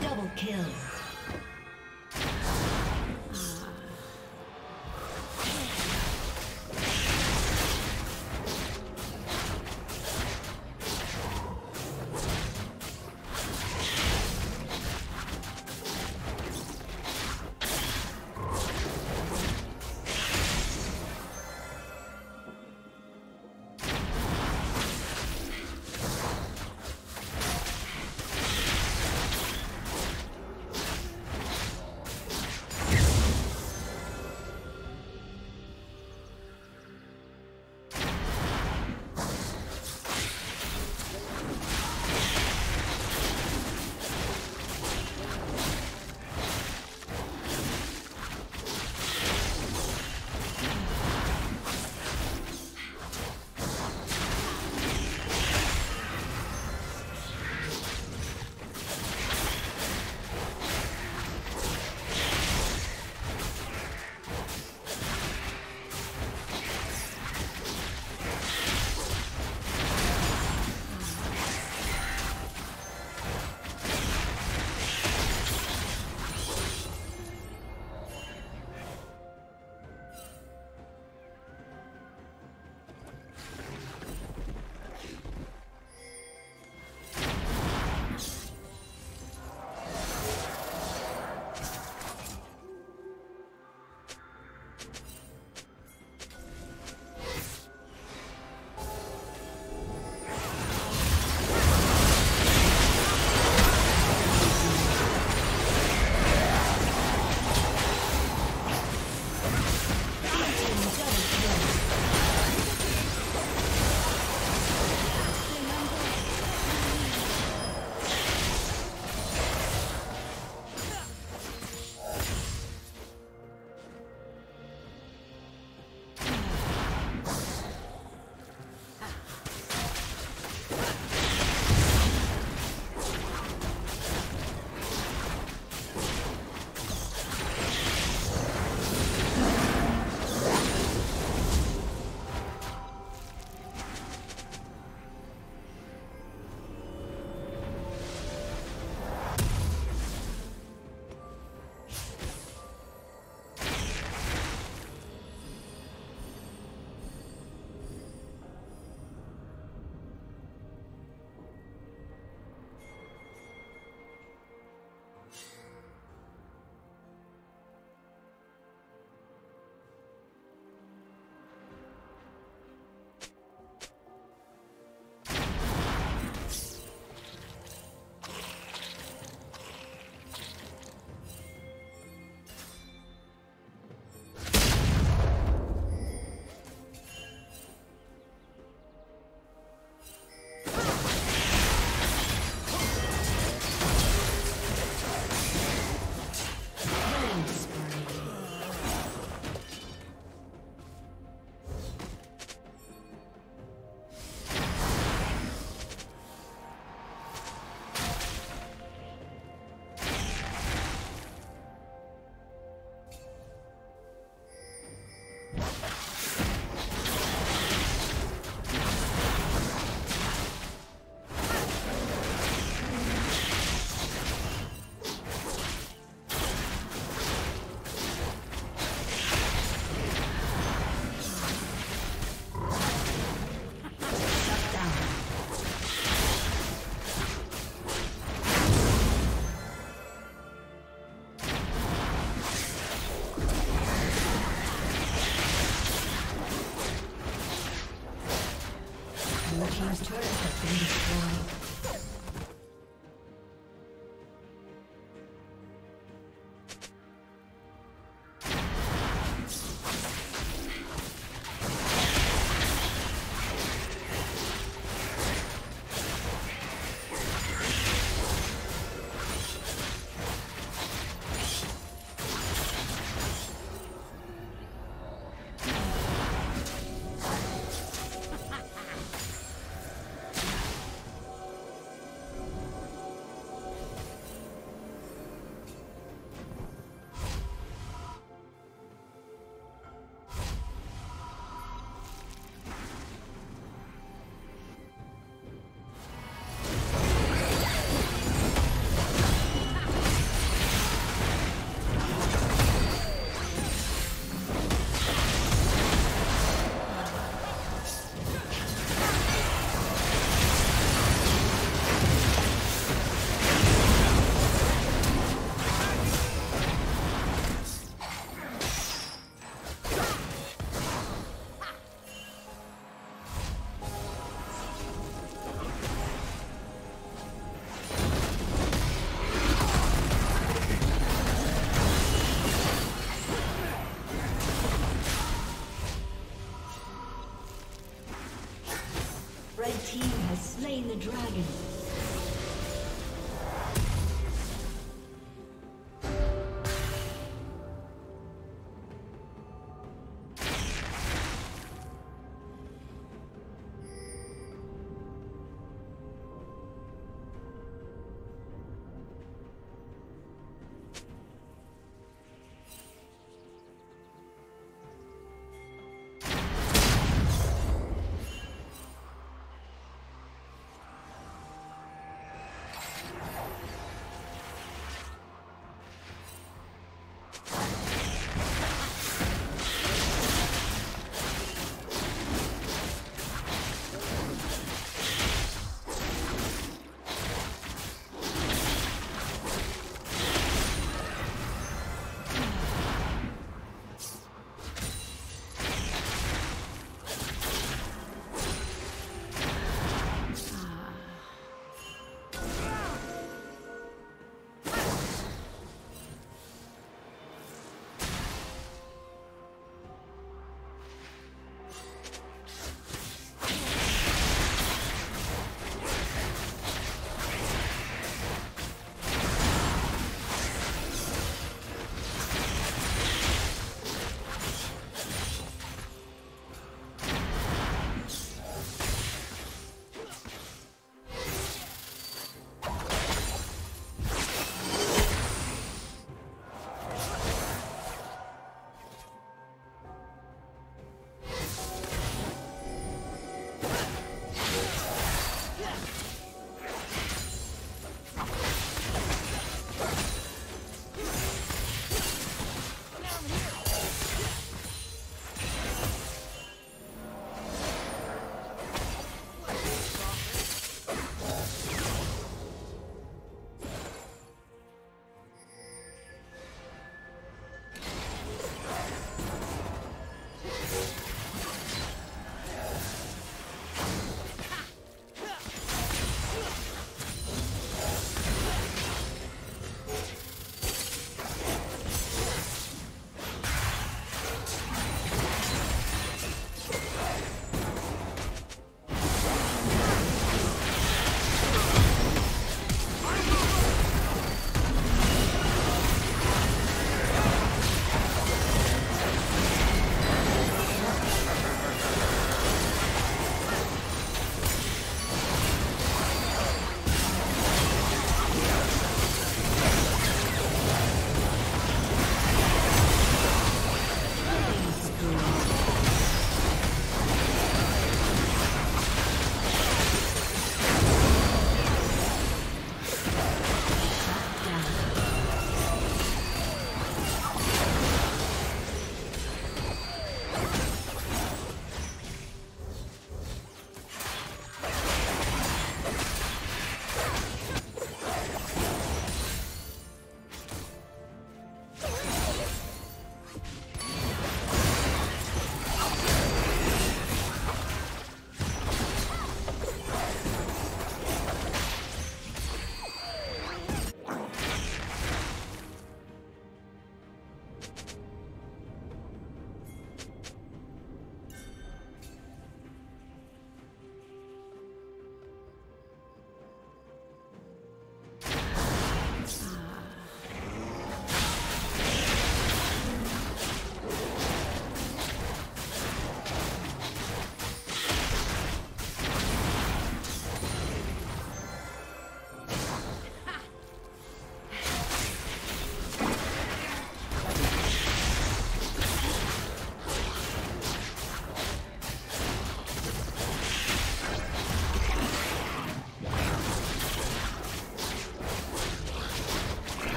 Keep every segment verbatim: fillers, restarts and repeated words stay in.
Double kill. dragon.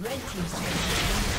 Red team's turret has been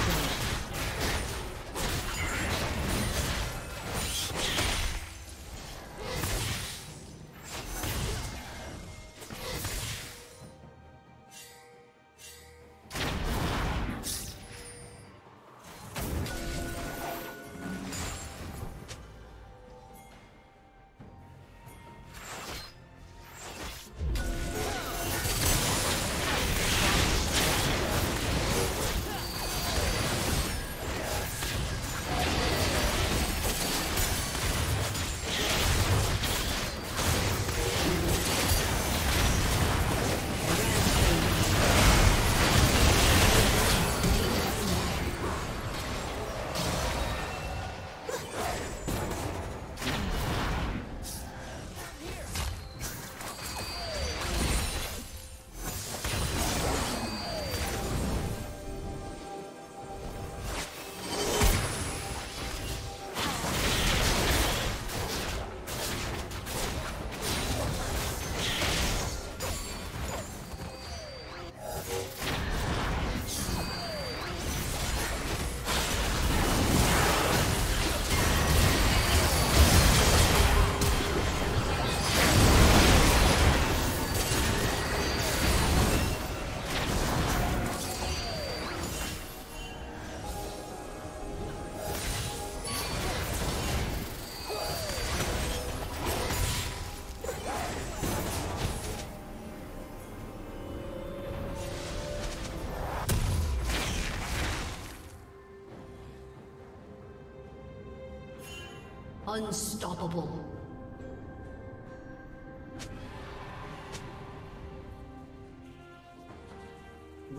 unstoppable.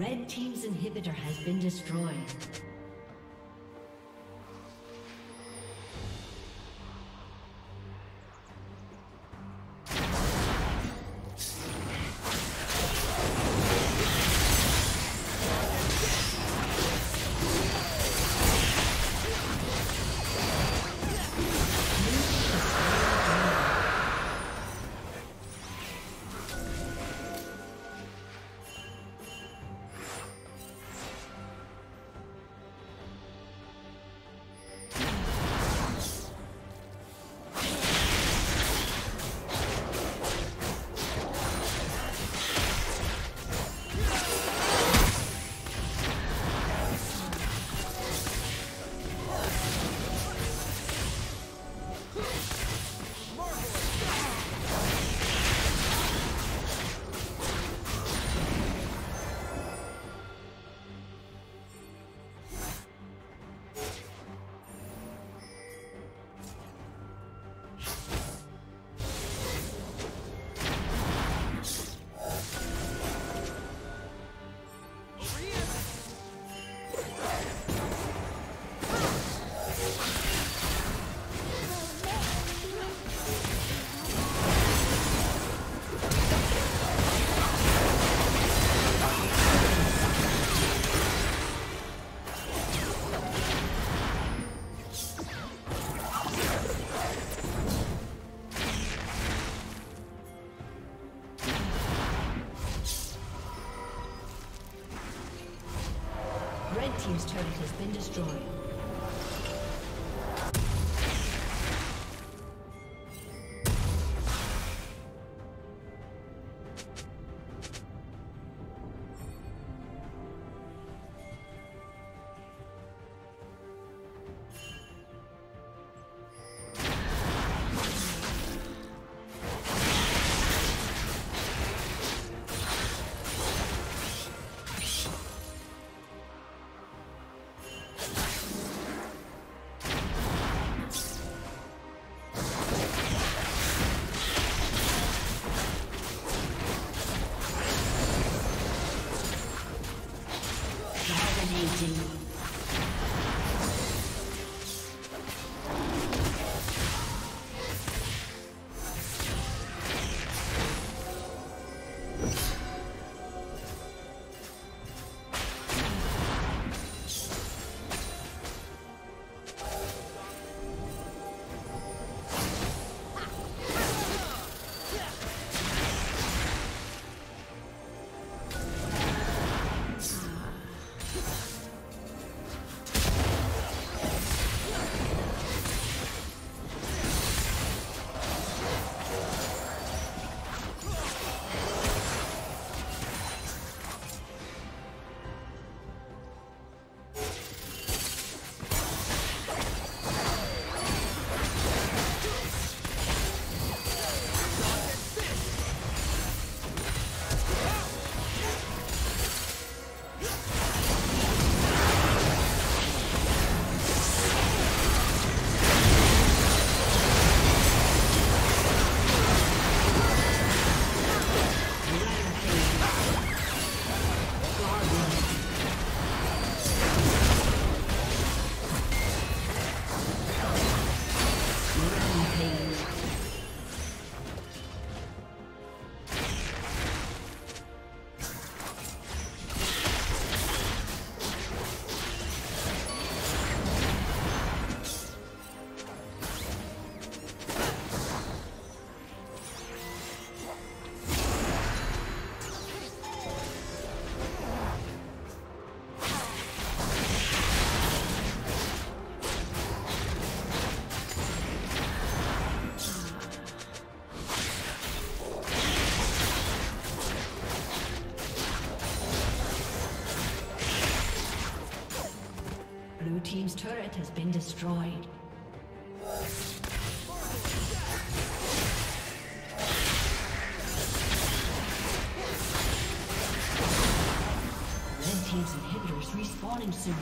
Red team's inhibitor has been destroyed. Team's turret has been destroyed. team's turret has been destroyed. Red team's inhibitors respawning soon.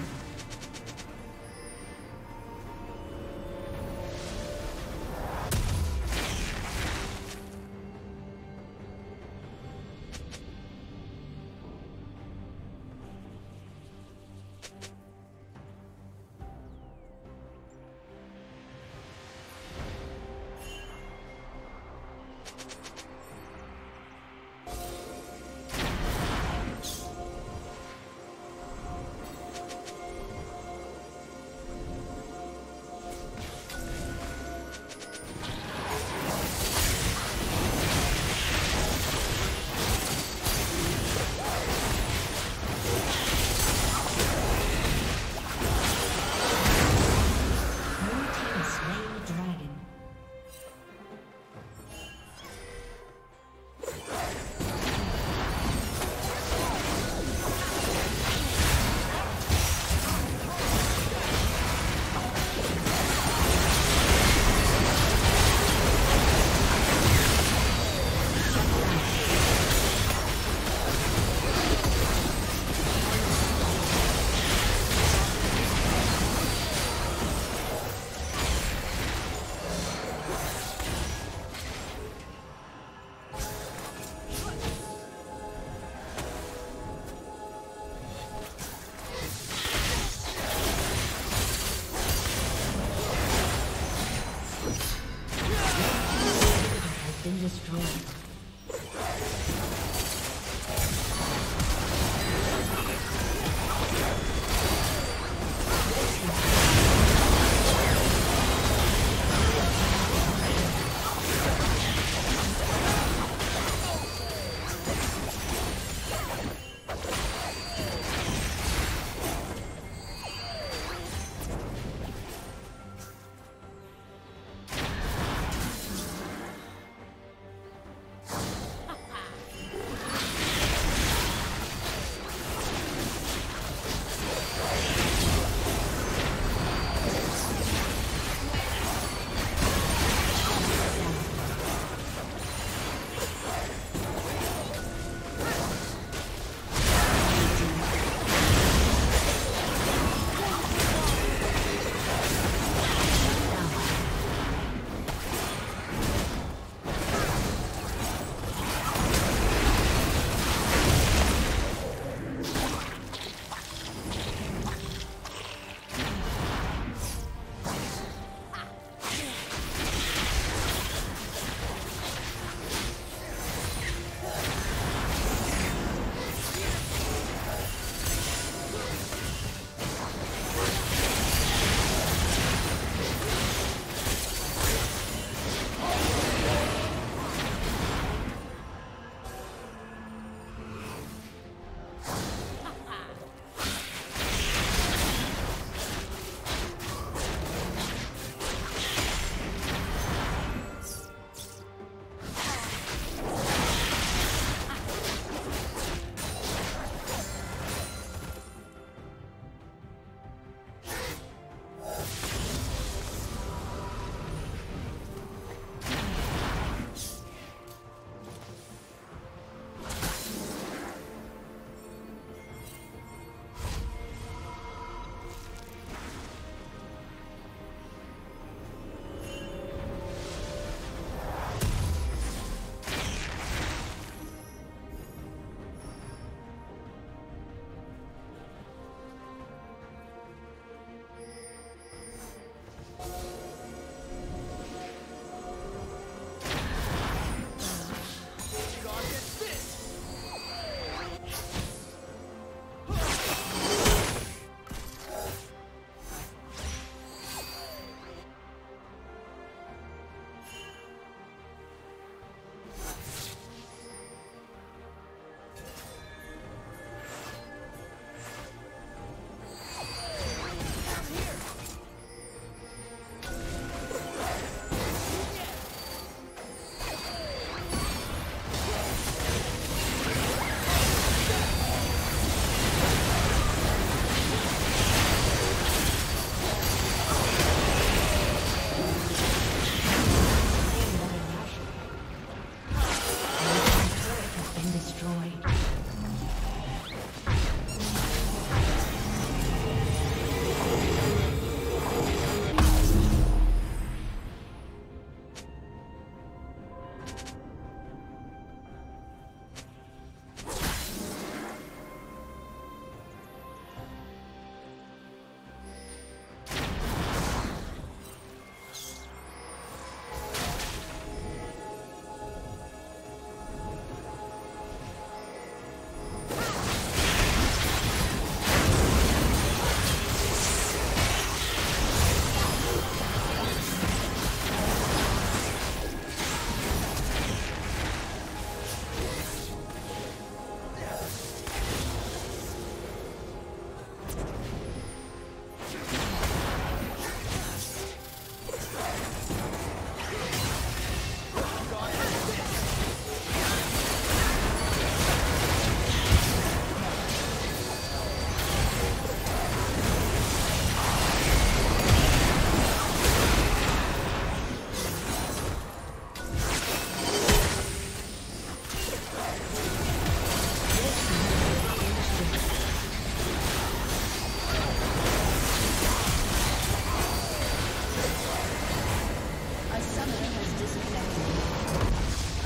disconnected.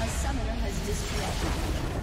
A summoner has disconnected.